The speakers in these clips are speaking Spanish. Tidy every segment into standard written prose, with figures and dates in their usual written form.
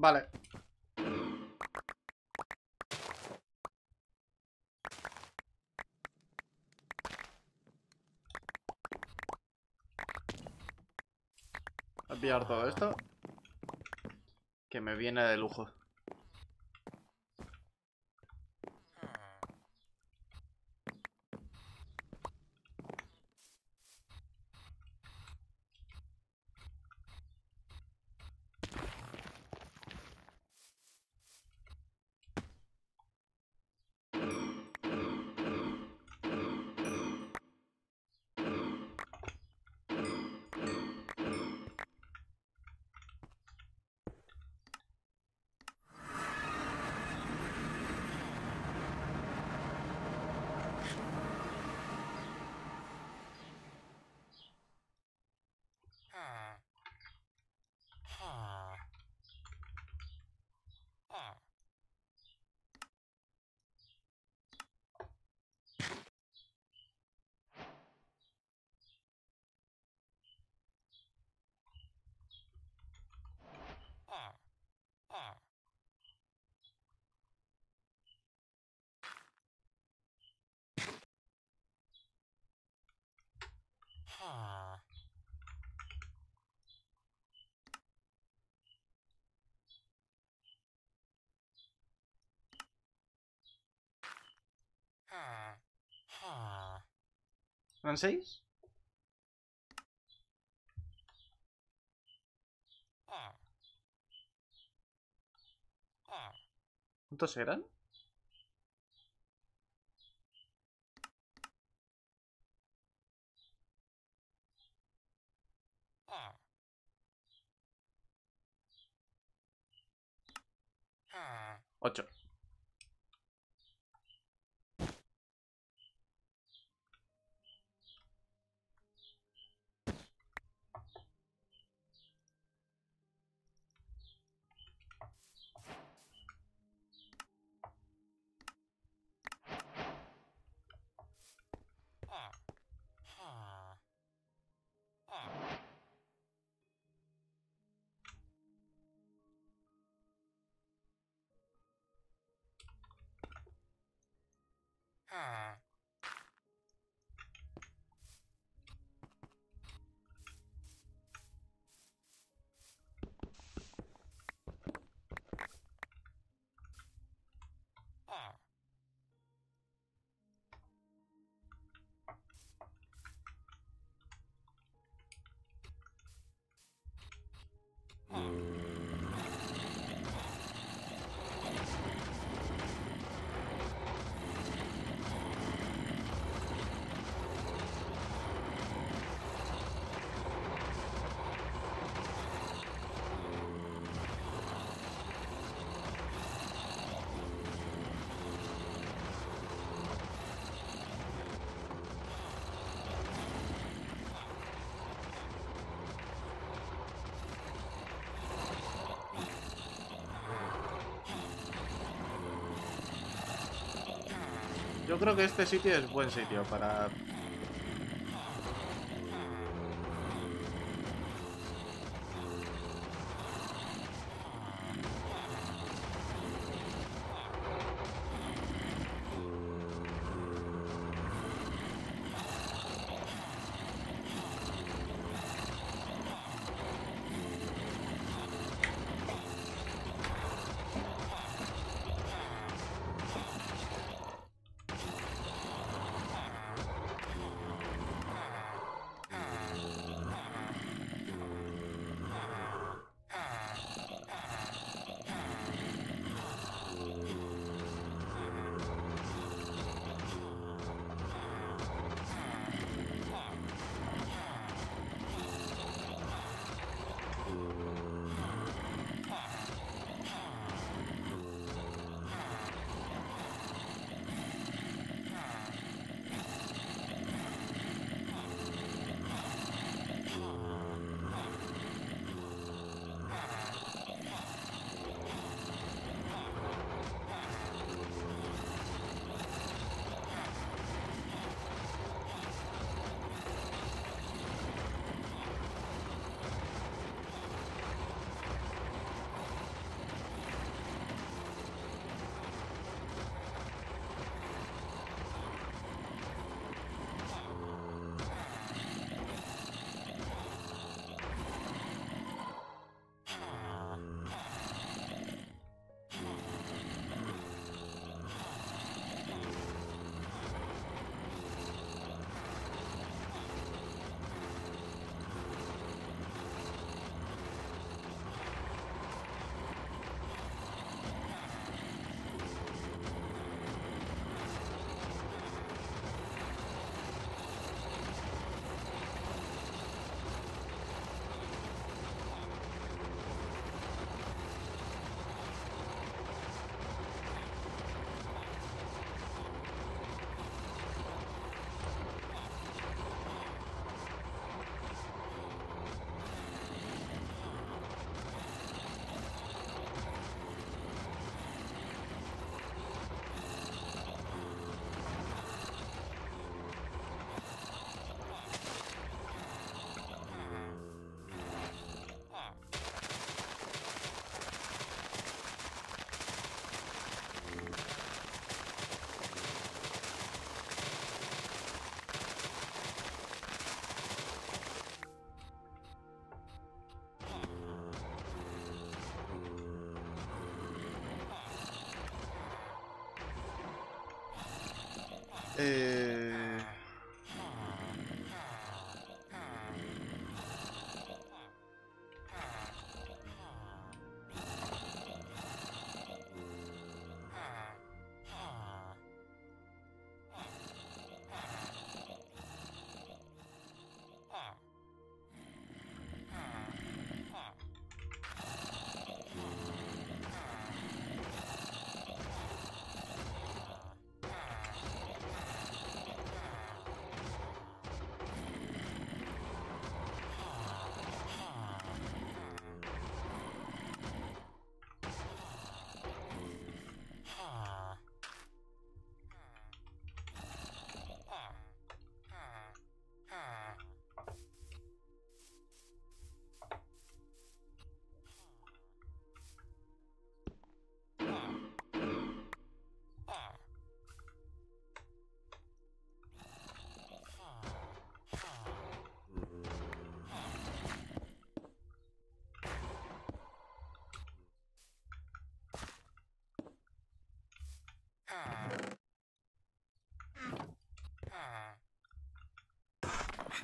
Vale. Voy a pillar todo esto, que me viene de lujo. ¿Van seis? ¿Cuántos eran? Ocho. Yo creo que este sitio es buen sitio para...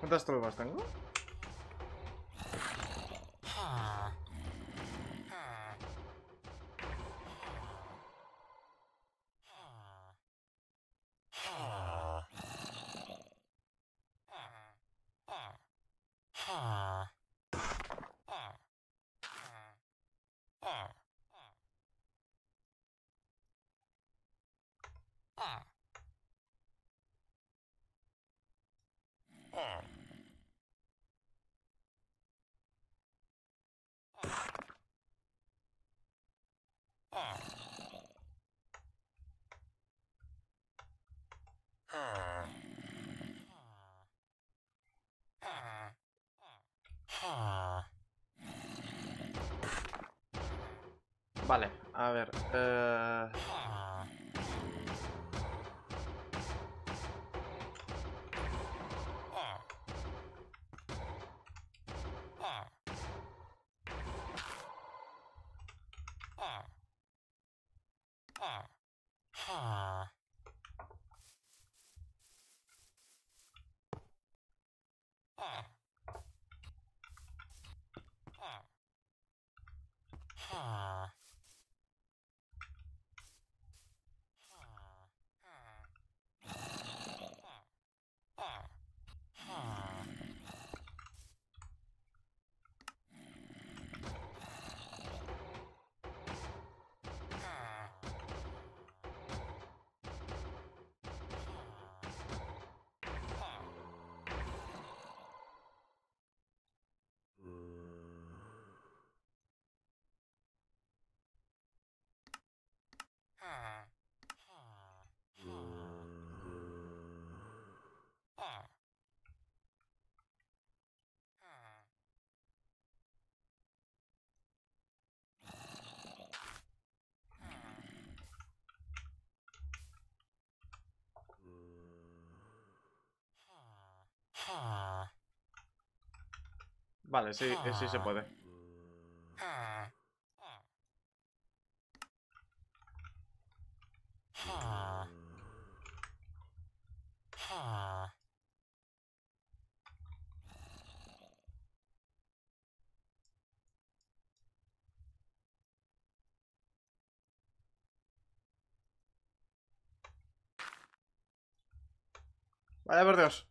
¿Cuántas tropas tengo? Vale, a ver... Vale, sí, sí se puede. Vaya por Dios.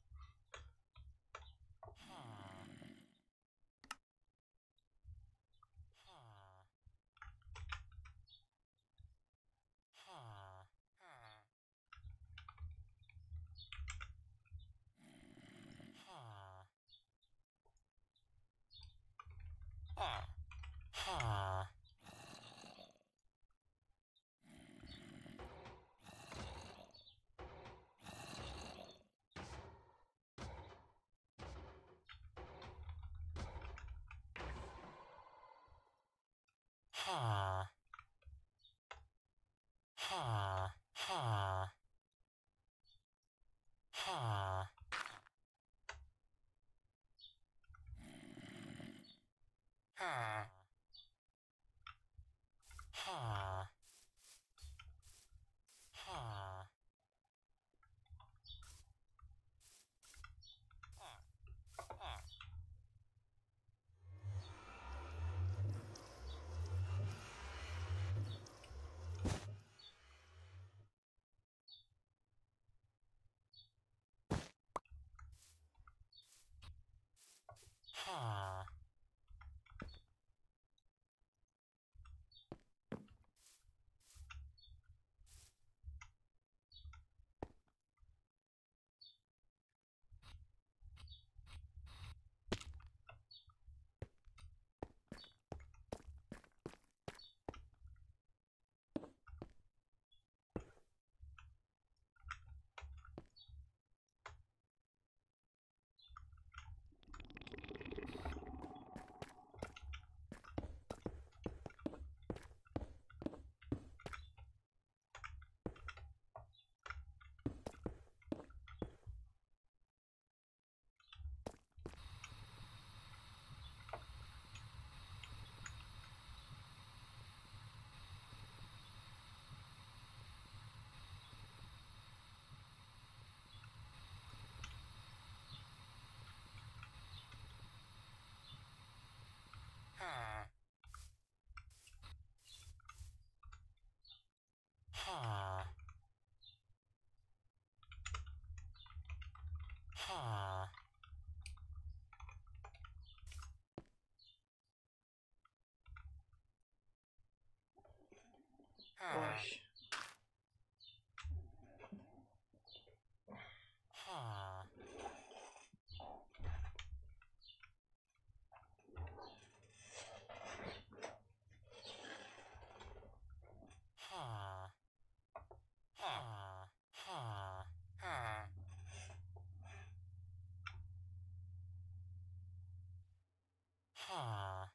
Huh.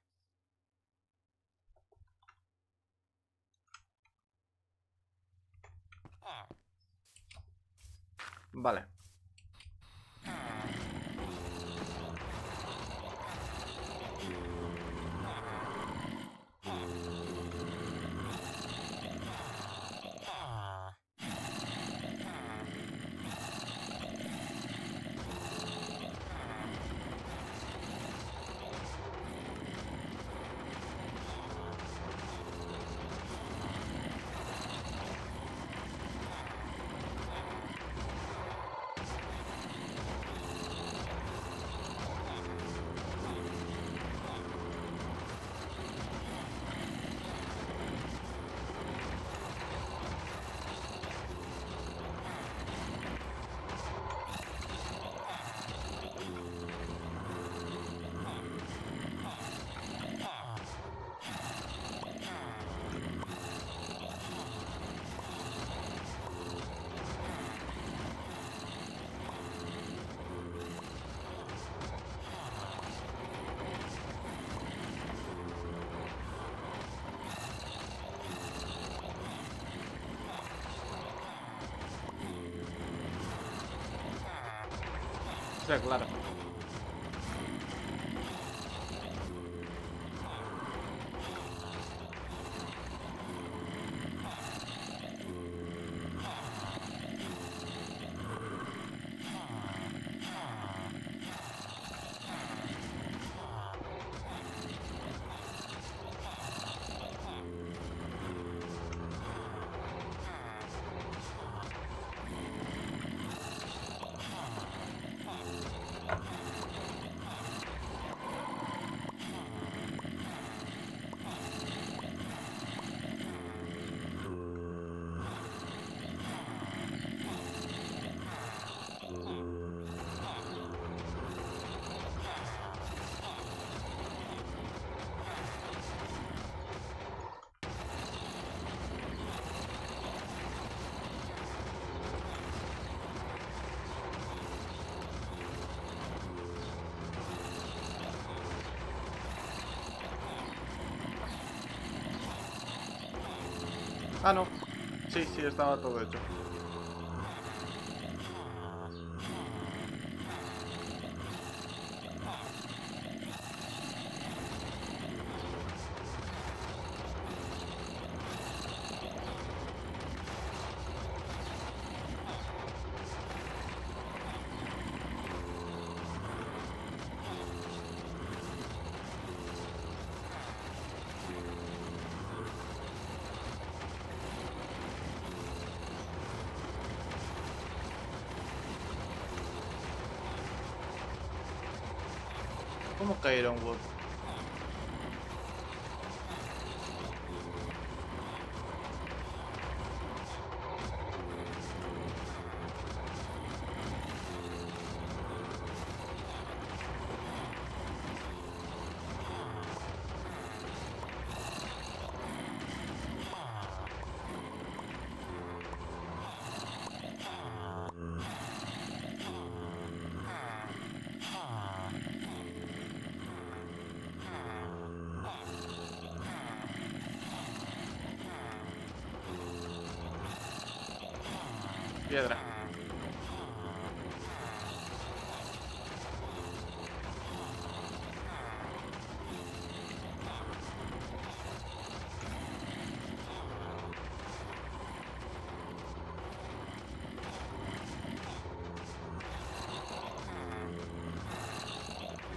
Vale. Sí, claro. Ah, no. Sí, sí, estaba todo hecho. ¿Cómo cayeron, Wood? Piedra.